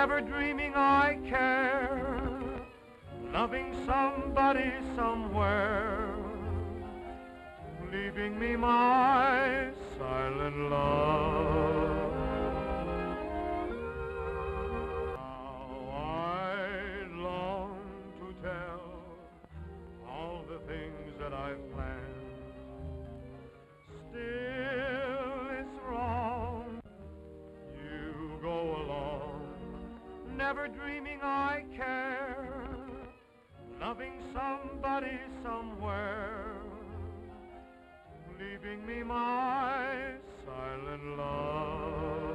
never dreaming I care, loving somebody somewhere, leaving me my silent love. How I long to tell all the things that I've planned. Still it's wrong, you go along, never dreaming I care, loving somebody somewhere, leaving me my silent love.